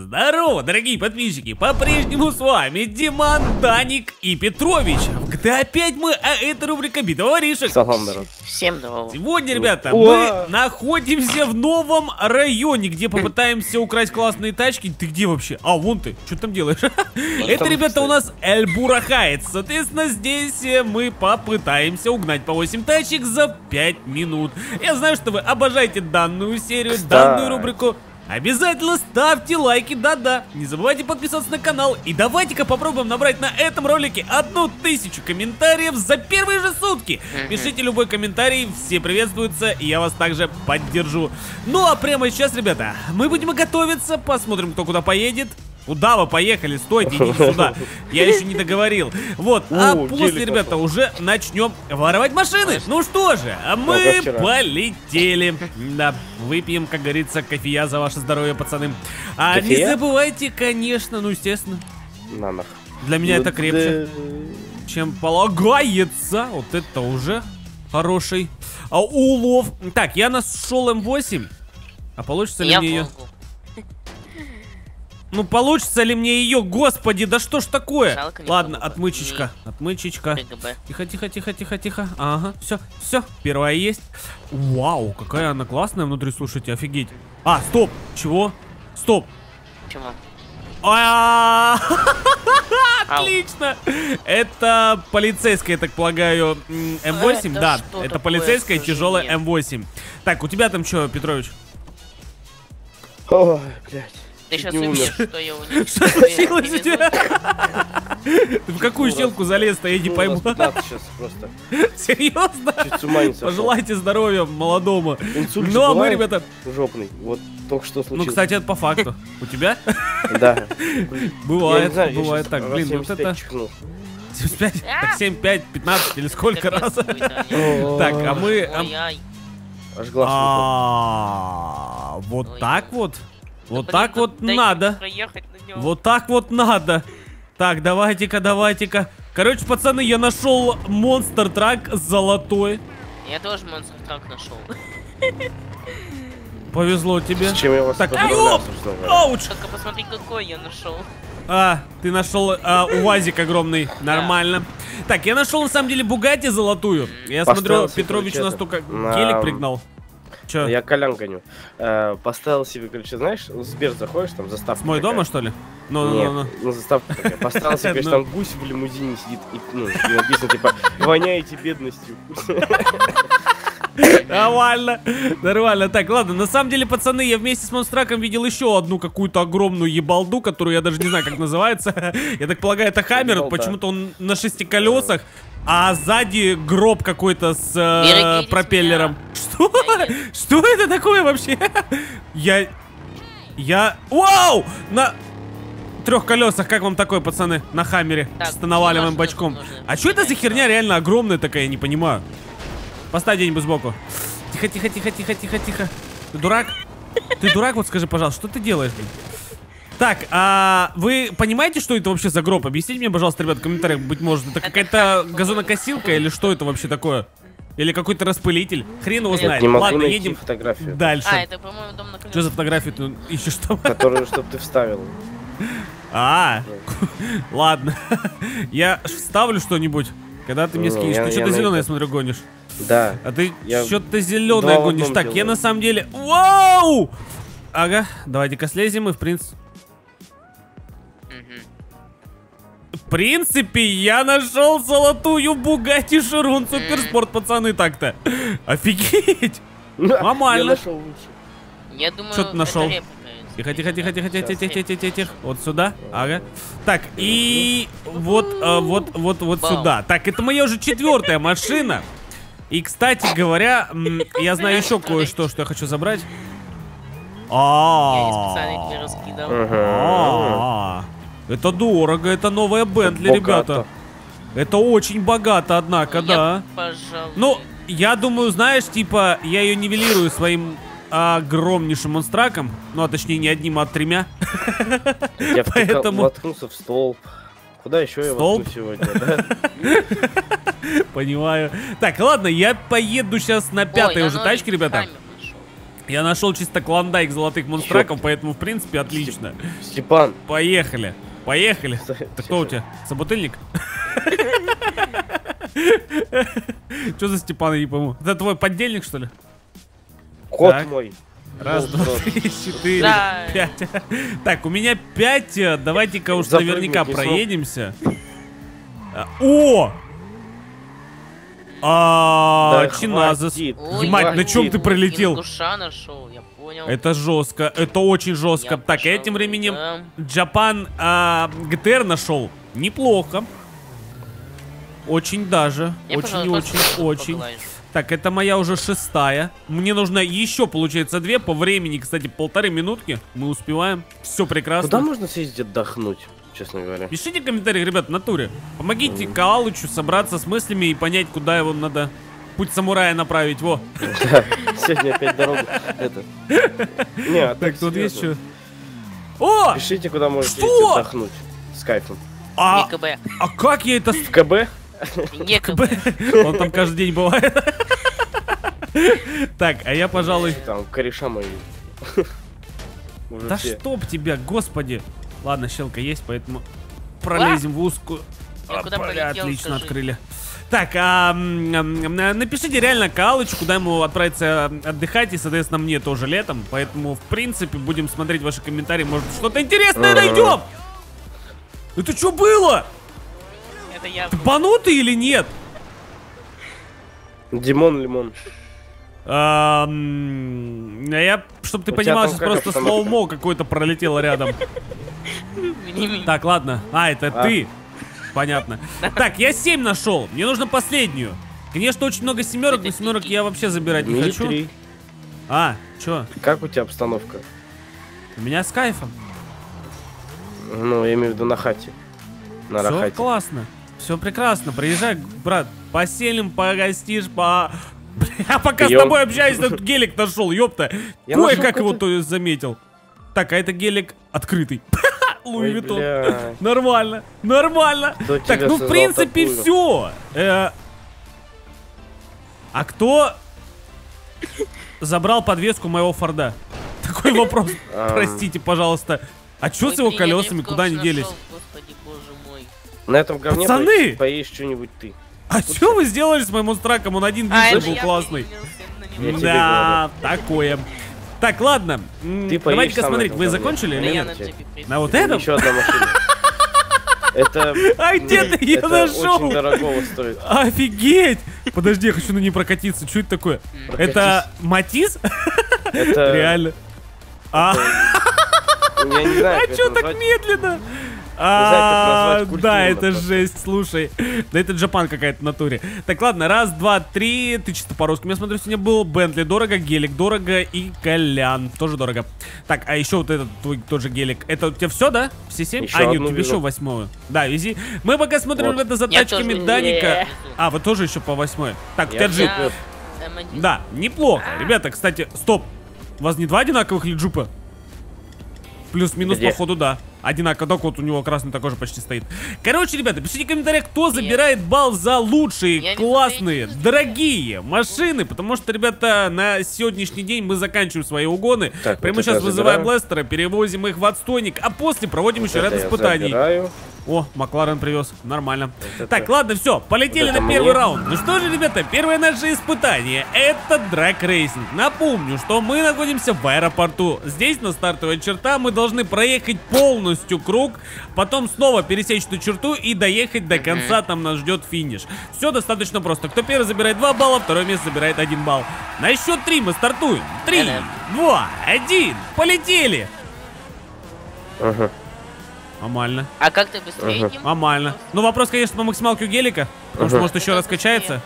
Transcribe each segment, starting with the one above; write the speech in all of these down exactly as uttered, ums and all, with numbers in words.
Здорово, дорогие подписчики! По-прежнему с вами Диман, Даник и Петрович. В джи ти эй опять мы, а это рубрика «Битва воришек». Всем здорово. Сегодня, ребята, мы находимся в новом районе, где попытаемся украсть классные тачки. Ты где вообще? А, вон ты. Что ты там делаешь? Это, ребята, у нас Эльбурахайт. Соответственно, здесь мы попытаемся угнать по восемь тачек за пять минут. Я знаю, что вы обожаете данную серию, данную рубрику. Обязательно ставьте лайки, да-да. Не забывайте подписаться на канал. И давайте-ка попробуем набрать на этом ролике одну тысячу комментариев за первые же сутки. Пишите любой комментарий, все приветствуются, и я вас также поддержу. Ну а прямо сейчас, ребята, мы будем готовиться, посмотрим, кто куда поедет. Куда вы поехали? Стойте, идите сюда. Я еще не договорил. Вот, а после, ребята, уже начнем воровать машины. Ну что же, мы полетели. Да, выпьем, как говорится, кофея за ваше здоровье, пацаны. А не забывайте, конечно, ну, естественно. Для меня это крепче, чем полагается. Вот это уже хороший улов. Так, я нашел эм восемь. А получится ли мне ее... Ну, получится ли мне ее, господи, да что ж такое? Жалко, ладно, отмычечка, не. отмычечка. КГБ. Тихо, тихо, тихо, тихо, тихо. Ага, все, все, первая есть. Вау, какая она классная внутри, слушайте, офигеть. А, стоп, чего? Стоп. Чего? Отлично! Это полицейская, я так полагаю, эм восемь, да. Это полицейская тяжелая эм восемь. Так, у тебя там что, Петрович? Ой, блядь. Ты сейчас увидишь, что я уничтожил. Что случилось у тебя? Ты в какую щелку залез-то, я не пойму. Серьезно? Пожелайте здоровья молодому. Ну а мы, ребята... Жопный, вот только что случилось. Ну, кстати, это по факту. У тебя? Да. Бывает, бывает так. Блин, вот это... семьдесят пять? Так, семь, пять, пятнадцать или сколько раз? Так, а мы... Аж глаз. Вот так вот? Вот да, так вот надо. Вот так вот надо. Так, давайте-ка, давайте-ка. Короче, пацаны, я нашел монстр трак золотой. Я тоже монстр трак нашел. Повезло тебе. С чем я вас так, оп! Ауч! Только посмотри, какой я нашел. А, ты нашел а, УАЗик огромный. Нормально. Так, я нашел на самом деле Bugatti золотую. Я смотрю, Петрович у нас только гелик пригнал. Чё? Я колян гоню. Э, поставил себе, короче, знаешь, в Сбер заходишь, там заставка. С мой дома, что ли? Ну, нет, ну, ну. ну заставка такая. Поставил себе, конечно, там гусь в лимузине сидит. И, ну, и написано, типа, воняете бедностью. Нормально, нормально. Так, ладно, на самом деле, пацаны, я вместе с Монстраком видел еще одну какую-то огромную ебалду, которую я даже не знаю, как называется. Я так полагаю, это Хаммер, почему-то он на шести колесах, а сзади гроб какой-то с э, пропеллером. Что? Что это такое вообще? Я... Я... Вау! На... трех колесах, как вам такое, пацаны? На Хаммере, с наваливаем бачком. А что это за херня реально огромная такая, я не понимаю. Поставь где-нибудь сбоку. Тихо, тихо, тихо, тихо, тихо, тихо. Ты дурак? Ты дурак? Вот скажи, пожалуйста, что ты делаешь? Так, а вы понимаете, что это вообще за гроб? Объясните мне, пожалуйста, ребят, в комментариях, быть может, это какая-то газонокосилка или что это вообще такое? Или какой-то распылитель? Хрен его знает. Не могу ладно, найти едем фотографию. Дальше. А, это, по-моему, дом на колесах. Что за фотографию ты ищешь там? Которую, чтобы ты вставил. А, ладно. Я вставлю что-нибудь, когда ты мне скинешь. Ты что-то зеленое, я смотрю, гонишь. Да. А ты что-то зеленое гонишь. Так, я на самом деле... Вау! Ага, давайте-ка слезем и в принципе... В принципе, я нашел золотую Bugatti Chiron Суперспорт, пацаны, так-то. Офигеть! Нормально. Я думаю, что ты нашел? Тихо, тихо, тихо, тихо, тихо, тихо, тихо, тихо, тихо. Вот сюда, ага. Так, и вот, вот, вот, вот сюда. Так, это моя уже четвертая машина. И, кстати говоря, я знаю еще кое-что, что я хочу забрать. А-а-а. Это дорого, это новая Бентли, ребята. Это очень богато, однако, да. Ну, я думаю, знаешь, типа, я ее нивелирую своим огромнейшим монстраком. Ну, а точнее, не одним, а тремя. Я воткнулся в столб. Куда еще я воткну сегодня, да? Понимаю. Так, ладно, я поеду сейчас на пятой уже тачке, ребята. Я нашел чисто клондайк золотых монстраков, поэтому, в принципе, отлично. Степан. Поехали. Поехали. Ты кто у тебя? Собутыльник? Что за Степан, я не пойму. Это твой поддельник, что ли? Кот мой. Раз, два, три, четыре, пять. Так, у меня пять. Давайте-ка уж наверняка проедемся. О! А, Чиназас. Мать, на чем ты пролетел? Это жестко, это очень жестко. Так, этим временем Джапан джи ти ар нашел. Неплохо. Очень даже. Очень, очень, очень. Так, это моя уже шестая. Мне нужно еще, получается, две. По времени, кстати, полторы минутки. Мы успеваем. Все прекрасно. Куда можно съездить отдохнуть? Честно говоря. Пишите комментарии, ребят, в натуре. Помогите mm. Калычу собраться с мыслями и понять, куда его надо путь самурая направить. Во. Сегодня опять дорогу. Так, тут есть что? О! Пишите, куда можете отдохнуть. С кайфом. А как я это... В КБ? Не КБ. Он там каждый день бывает. Так, а я, пожалуй... Там кореша мои. Да чтоб тебя, господи. Ладно, щелка есть, поэтому пролезем а? в узкую. А, полетел, отлично, скажи. Открыли. Так, а, напишите реально Калыч, куда ему отправиться отдыхать, и, соответственно, мне тоже летом. Поэтому, в принципе, будем смотреть ваши комментарии. Может, что-то интересное найдем! Это что было? Это я. Ты банутый или нет? Димон Лимон. А я, чтобы ты понимал, сейчас просто слоумо какой-то пролетело рядом. Так, ладно. А, это ты. Понятно. Так, я семь нашел. Мне нужно последнюю. Конечно, очень много семерок, но семерок я вообще забирать не хочу. А, чё? Как у тебя обстановка? У меня с кайфом. Ну, я имею в виду на хате. На рахате. Все классно. Все прекрасно. Приезжай, брат. Поселим, погостишь, по... Я пока Прием. с тобой общаюсь, этот гелик нашел, ёпта. Кое-как его то заметил. Так, а это гелик открытый. Луи Виттон. Нормально, нормально. Кто так, ну в принципе такую? все. Э -э а кто забрал подвеску моего Форда? Такой вопрос. Простите, пожалуйста. А чё с его колесами, куда они делись? Господи, боже мой. На этом говне Пацаны! поешь что-нибудь ты. А что вы сделали с моим монстраком? Он один дизель был классный. Да, такое. Так, ладно. Давайте-ка смотреть, вы закончили или нет? На вот этом? Еще одна машина. Это... А где ты ее нашел? Очень дорогого стоит. Офигеть! Подожди, я хочу на ней прокатиться. Что это такое? Это Матиз? Это... Реально. А что так медленно? А, да, это жесть, слушай. Да это Джапан какая-то в натуре. Так, ладно, раз, два, три. Ты чисто по-русски. Я смотрю, сегодня был Бентли дорого, гелик дорого и Колян тоже дорого. Так, а еще вот этот твой тоже гелик. Это у тебя все, да? Все семь? А, нет, у тебя еще восьмую. Да, вези. Мы пока смотрим, ребята, за тачками Даника. А, вы тоже еще по восьмой. Так, у тебя джип. Да, неплохо. Ребята, кстати, стоп. У вас не два одинаковых ли джипа? Плюс-минус, походу, да. Одинаково, так вот у него красный такой же почти стоит. Короче, ребята, пишите в комментариях, кто забирает балл за лучшие, классные, дорогие машины. Потому что, ребята, на сегодняшний день мы заканчиваем свои угоны. Так, Прямо вот сейчас вызываем бластера, перевозим их в отстойник, а после проводим вот еще ряд испытаний. Забираю. О, Макларен привез, нормально. Вот так, это... ладно, все, полетели вот на первый мне. раунд. Ну что же, ребята, первое наше испытание — это драг-рейсинг. Напомню, что мы находимся в аэропорту. Здесь на стартовая черта мы должны проехать полностью круг, потом снова пересечь эту черту и доехать до конца, там нас ждет финиш. Все достаточно просто. Кто первый забирает два балла, второе место забирает один балл. На счет три мы стартуем. Три, два, один, полетели! Ага. Нормально. А как ты быстрее? Ага. Нормально. Ну вопрос, конечно, по максималке у гелика. Потому что, может, еще раз качается.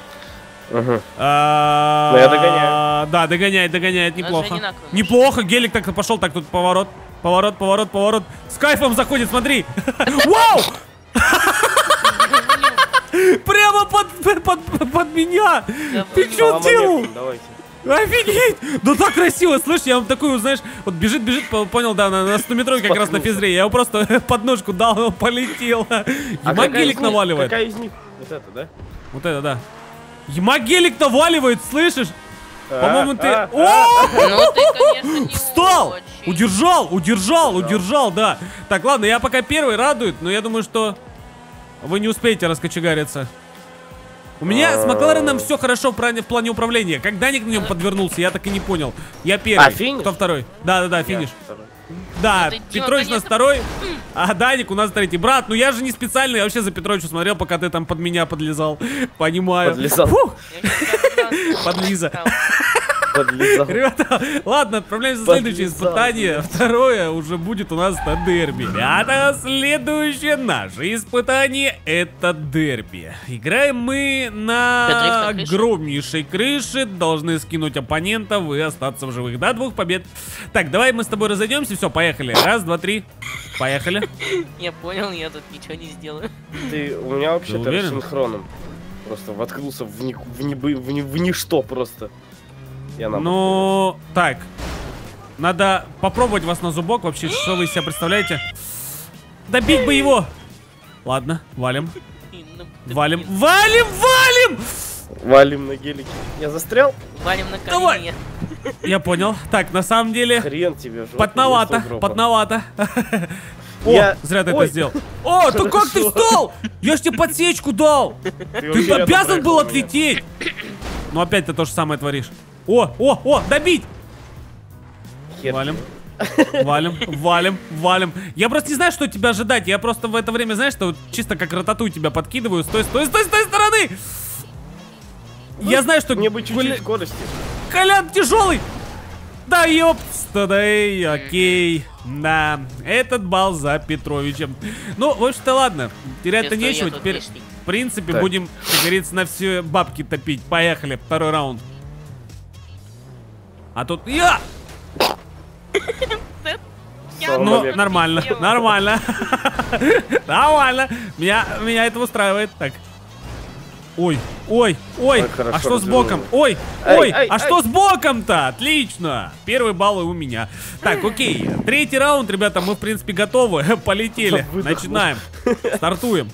Ага. Но я догоняю. Да, догоняет, догоняет, неплохо. Неплохо, гелик так-то пошел, так тут поворот. Поворот, поворот, поворот. С кайфом заходит, смотри. Вау! Прямо под меня! Ты что делал? Офигеть! Да так красиво, слышь, я вам такую, знаешь, вот бежит-бежит, понял, да, на стометройке как раз на физре. Я его просто подножку дал, он полетел. Емагелик наваливает. Какая из них? Вот это, да? Вот это, да. Емагелик наваливает, слышишь? По-моему, ты... Встал! Удержал, удержал, удержал, да. Так, ладно, я пока первый, радует, но я думаю, что вы не успеете раскочегариться. У меня с Маклареном все хорошо в плане управления. Как Даник на нем подвернулся, я так и не понял. Я первый. А, финиш? Кто второй? Да-да-да, финиш. Да, Петрович у нас второй, а Даник у нас третий. Брат, ну я же не специально, я вообще за Петровичу смотрел, пока ты там под меня подлезал. Понимаю. Подлезал. Подлиза. Подлизал. Ребята, ладно, отправляемся за следующее испытание. Второе уже будет у нас на дерби. Ребята, следующее наше испытание — это дерби. Играем мы на огромнейшей крыше. Должны скинуть оппонентов и остаться в живых. До двух побед. Так, давай мы с тобой разойдемся. Все, поехали. Раз, два, три. Поехали. Я понял, я тут ничего не сделаю. Ты у меня вообще-то синхроном. Просто воткнулся в, ни, в, ни, в, ни, в ничто просто. Я нам... Ну, так. Надо попробовать вас на зубок. Вообще, что вы себя представляете? Добить бы его! Ладно, валим. Валим, валим, валим! Валим на гелике. Я застрял? Валим на колени. Давай. Я понял. Так, на самом деле... Хрен тебе, жопа. Потновато, потновато. О, я... зря ты Ой. это сделал. О, да как ты встал? Я ж тебе подсечку дал. Ты, ты обязан был отлететь. Но опять ты то же самое творишь. О, о, о, добить. Хер. Валим. Валим, валим, валим. Я просто не знаю, что тебя ожидать. Я просто в это время, знаешь, что чисто как рататуй тебя подкидываю. Стой, стой, стой, стой, стороны. Ну, я знаю, что... Мне бы чуть-чуть скорости. Колян тяжелый. Да ёпста, да и окей. На этот балл за Петровичем. Ну, в общем-то, ладно. Терять-то нечего. Теперь, лишний. в принципе, так. будем, как говорится, на все бабки топить. Поехали. Второй раунд. А тут я! Ну, нормально. Нормально. Нормально. Меня это устраивает. Так. Ой, ой, ой, а что с боком? Ой, ой, а что с боком-то? Отлично, первый балл у меня. Так, окей, третий раунд, ребята, мы в принципе готовы, полетели. Начинаем, стартуем.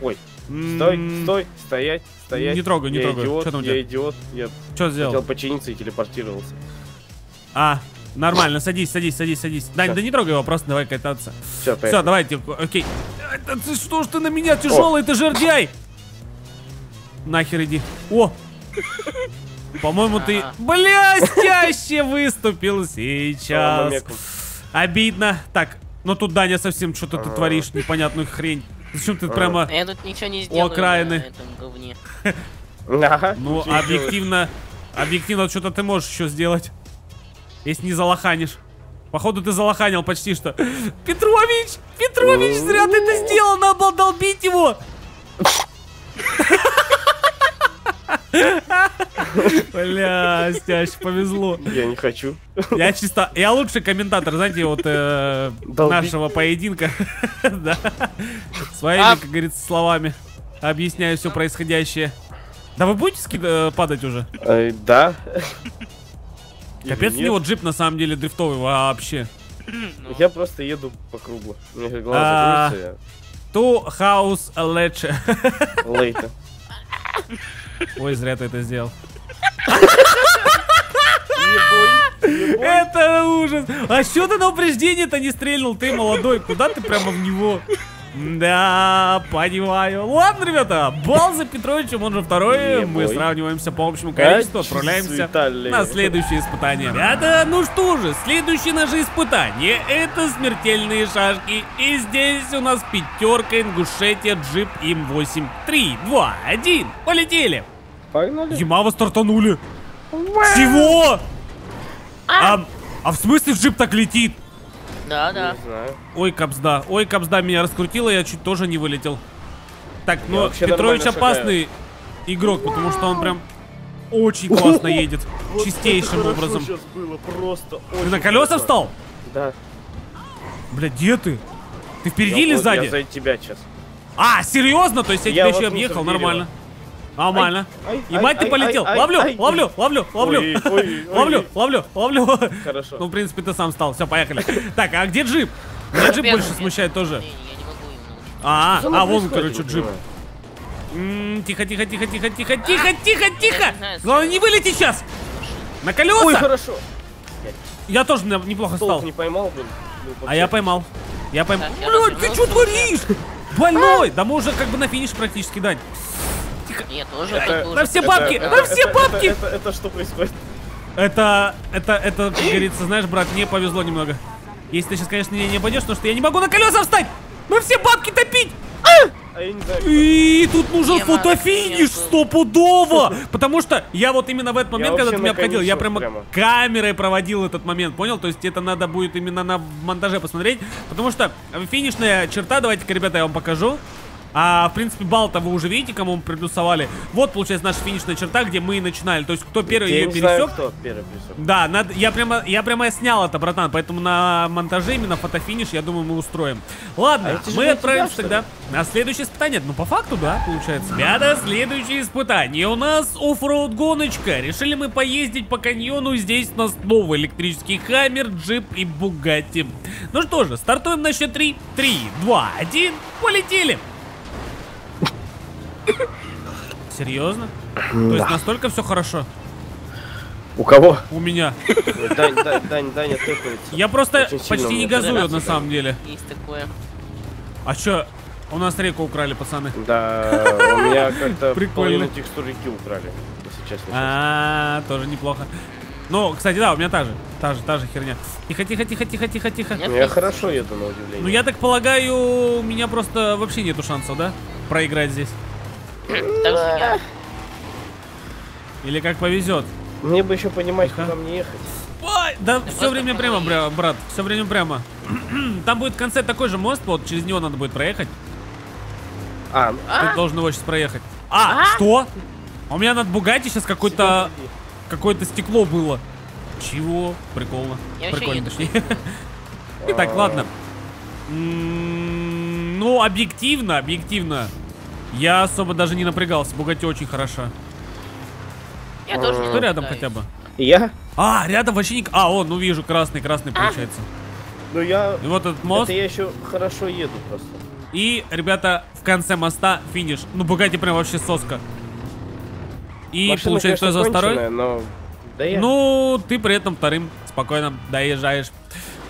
Ой, стой, стой, стоять, стоять. Не трогай, не трогай. Что там у тебя? Я идиот, я хотел починиться и телепортировался. А, нормально, садись, садись, садись, садись. Дань, да не трогай его, просто давай кататься. Все, давайте, окей. Что ж ты на меня тяжелый, ты жердяй? Нахер иди. О! По-моему, ты... Блестяще выступил сейчас. Обидно. Так, ну тут, Даня, совсем что-то ты творишь, непонятную хрень. Зачем ты прямо... Я тут ничего не сделаю на этом говне. Ну, объективно... Объективно что-то ты можешь еще сделать. Если не залоханишь. Походу, ты залоханил почти что. Петрович! Петрович, зря ты это сделал! Надо было долбить его! Бля, Стяж, повезло. Я не хочу. Я чисто... Я лучший комментатор, знаете, вот э, нашего поединка. Да. Своими, как говорится, словами объясняю все происходящее. Да вы будете ски- падать уже? Э, да. Капец, у него джип на самом деле дрифтовый вообще. Я просто еду по кругу. Мне глаза закрылся, я... Two house later. Later. Ой, зря ты это сделал. Это ужас. А что ты на упреждение-то не стрельнул? Ты молодой, куда ты прямо в него? Да, понимаю. Ладно, ребята, балл за Петровичем, он же второй. Мы сравниваемся по общему количеству, отправляемся на следующее испытание. Ребята, ну что же, следующее наше испытание — это смертельные шашки. И здесь у нас пятерка, Ингушетия, джип М восемь. три, два, один, полетели. Погнали. Ямава стартанули. Чего? А, а в смысле джип так летит? Да, да. Ой, капсда. Ой, капсда меня раскрутила, я чуть тоже не вылетел. Так, но Петрович опасный игрок, потому что он прям очень классно едет. Чистейшим образом. Ты на колеса встал? Да. Бля, где ты? Ты впереди или сзади? Я сзади тебя сейчас. А, серьезно? То есть я тебя еще объехал? Нормально. Нормально. И мать ты полетел. Ловлю, ловлю, ловлю, ловлю. Ловлю, ловлю, ловлю. Хорошо. Ну, в принципе, ты сам стал. Все, поехали. Так, а где джип? Меня джип больше смущает тоже. А, а вон, короче, джип. Тихо, тихо, тихо, тихо, тихо, тихо, тихо, тихо, тихо. Главное, не вылети сейчас. На колеса! Ой, хорошо. Я тоже неплохо стал. Не поймал, блин. А я поймал. Я поймал. Блядь, ты что творишь? Больной! Да мы уже как бы на финиш практически, Дань. Тихо. Нет, тоже. На все бабки! На все бабки! Это что происходит? Это, это, это, как говорится, знаешь, брат, мне повезло немного. Если ты сейчас, конечно, не обойдешь, потому что я не могу на колеса встать! Мы все бабки топить! А я не знаю, и тут нужен я фотофиниш стопудово! Потому что я вот именно в этот момент, я когда ты меня обходил, я прямо, прямо камерой проводил этот момент, понял? То есть это надо будет именно на монтаже посмотреть. Потому что финишная черта, давайте-ка, ребята, я вам покажу. А, в принципе, балл-то вы уже видите, кому мы приплюсовали. Вот, получается, наша финишная черта, где мы начинали. То есть, кто первый я ее пересек. Знаю, кто первый пересек. Да, надо, я, прямо, я прямо снял это, братан. Поэтому на монтаже именно фотофиниш, я думаю, мы устроим. Ладно, а мы отправимся тебя, тогда на следующее испытание. Ну, по факту, да, получается. Ребята, следующее испытание. У нас оффроуд-гоночка. Решили мы поездить по каньону. Здесь у нас новый электрический Хаммер, джип и Бугатти. Ну что же, стартуем на счет три. три, два, один. Полетели. Серьезно? Да. То есть настолько все хорошо? У кого? У меня. Дань, Дань, Дань, Дань отыпается. Я просто почти не газую на самом деле. Есть такое. А что? У нас реку украли, пацаны. Да, у меня как-то половину текстуры реки украли. А, тоже неплохо. Ну, кстати, да, у меня та же. Та же, та же херня. Тихо, тихо, тихо, тихо, тихо, тихо. Я хорошо еду, на удивление. Ну, я так полагаю, у меня просто вообще нету шансов, да? Проиграть здесь. Или как повезет. Мне бы еще понимать, тихо, куда мне ехать. Ой, да, да все время прямо, бра, брат. Все время прямо. Там будет в конце такой же мост, вот через него надо будет проехать. А, ты а? должен его сейчас проехать. А, а? Что? У меня над Бугатти сейчас какое-то какое-то стекло было. Чего? Прикольно. Я Прикольно, точнее. Так, ладно. Ну, объективно, объективно. Я особо даже не напрягался, Бугатти очень хороша. Я тоже не Кто рядом хотя бы? Я? А, рядом вообще не... А, он, ну вижу, красный, красный а? получается. Ну я... И вот этот мост. Это я еще хорошо еду просто. И, ребята, в конце моста финиш. Ну, Бугатти прям вообще соска. И машина, получается, конечно, за второй. Но... Ну, ты при этом вторым спокойно доезжаешь.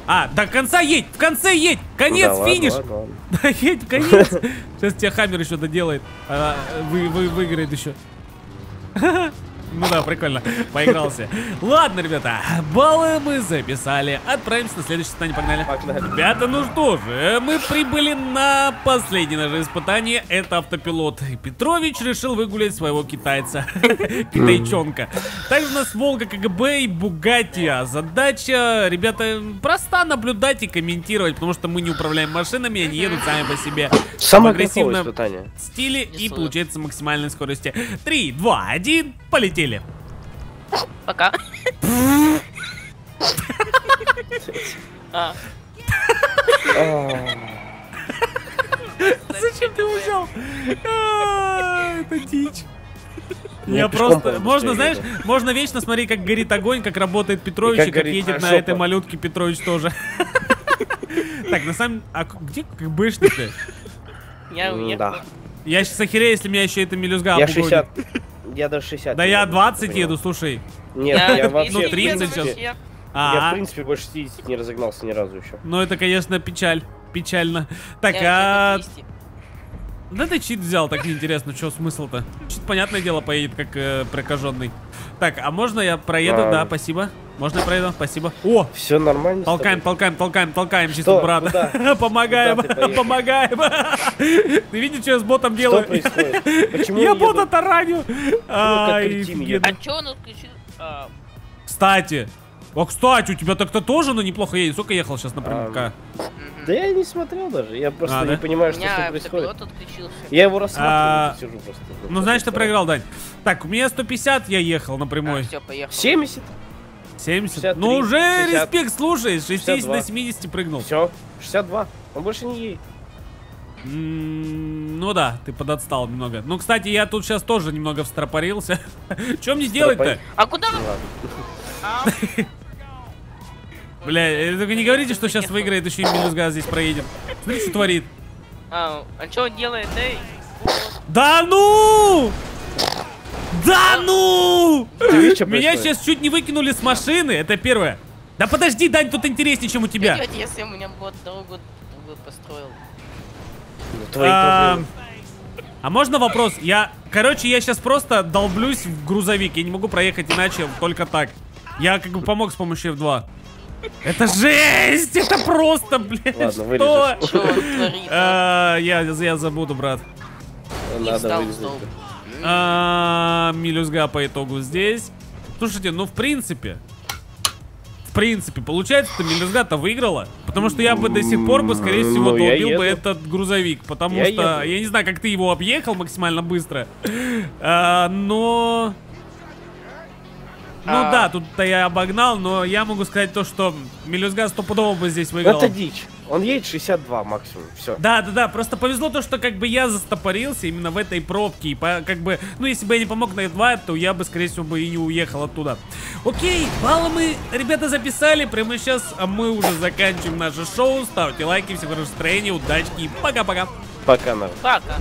А, до конца едь, в конце едь, конец, ну, да, финиш. Ладно, ладно. Да, едь, конец. Сейчас тебя Хаммер еще доделает, а, вы, вы, выиграет еще. Ну да, прикольно, поигрался. Ладно, ребята, баллы мы записали. Отправимся на следующее испытание, погнали. Погнали. Ребята, ну что же, мы прибыли на последнее наше испытание. Это автопилот. Петрович решил выгулять своего китайца. Китайчонка. Также у нас Волга, КГБ и Бугатти. А задача, ребята, проста: наблюдать и комментировать, потому что мы не управляем машинами, они едут сами по себе. Самое агрессивное испытание. В стиле и получается максимальной скорости. три, два, один, полетели. Пока. Зачем ты убежал? Это дичь. Я просто... Можно, знаешь, можно вечно смотреть, как горит огонь, как работает Петрович, и как едет на этой малютке Петрович тоже. Так, на самом... А где КГБшник-то? Я уехал. Я сейчас охерею, если меня еще это мелюзга обгонит. Я шестьдесят. Я даже шестьдесят. Да я двадцать еду, слушай. Нет, я вообще тридцать сейчас. Я, в принципе, больше шестидесяти не разогнался ни разу еще. Ну, это, конечно, печаль. Печально. Так, а... Да ты чит взял, так неинтересно, что смысл-то? Чит, понятное дело, поедет как прокаженный. Так, а можно я проеду? Да, спасибо. Можно я проеду? Спасибо. О! Все нормально. Толкаем, толкаем, толкаем, толкаем, чисто, брата. Помогаем, помогаем. Ты видишь, что я с ботом делаю? Я бота тараню. А че он отключил? Кстати. О, кстати, у тебя так-то тоже, но неплохо едет. Сколько ехал сейчас напрямую? Да я не смотрел даже. Я просто не понимаю, что происходит. Я его рассматриваю, сижу просто. Ну, знаешь, ты проиграл, Дань. Так, у меня сто пятьдесят я ехал напрямую. семьдесят. семьдесят. Ну уже респект, слушай, с шестидесяти до семидесяти прыгнул. Все, шестьдесят два. Он больше не едет. Ну да, ты подотстал немного. Ну, кстати, я тут сейчас тоже немного встропорился. Чем мне делать-то? А куда? Бля, только не говорите, что сейчас выиграет еще и минус-газ здесь проедет. Смотри, что творит. А, а что он делает, эй? Да ну! Да ну! Меня сейчас чуть не выкинули с машины, это первое. Да подожди, Дань, тут интереснее, чем у тебя. Если у меня бот дорогу построил. А можно вопрос? Я, короче, я сейчас просто долблюсь в грузовик. Я не могу проехать иначе, только так. Я как бы помог с помощью эф два. Это жесть! Это просто, блядь, ладно, что? Что а, я, я забуду, брат. Надо а, милюзга по итогу здесь. Слушайте, ну в принципе... В принципе, получается, что милюзга-то выиграла. Потому что я бы до сих пор бы, скорее всего, ну, долбил бы этот грузовик. Потому я что... Еду. Я не знаю, как ты его объехал максимально быстро. А, но... Ну а... да, тут-то я обогнал, но я могу сказать то, что милюзга стопудово бы здесь выиграл. Это дичь. Он едет шестьдесят два максимум, все. Да, да, да, просто повезло то, что как бы я застопорился именно в этой пробке. И по, как бы, ну если бы я не помог на эф два, то я бы, скорее всего, бы и не уехал оттуда. Окей, баллы мы, ребята, записали. Прямо сейчас мы уже заканчиваем наше шоу. Ставьте лайки, всем хорошего настроения, удачи и пока-пока. Пока, народ. Пока.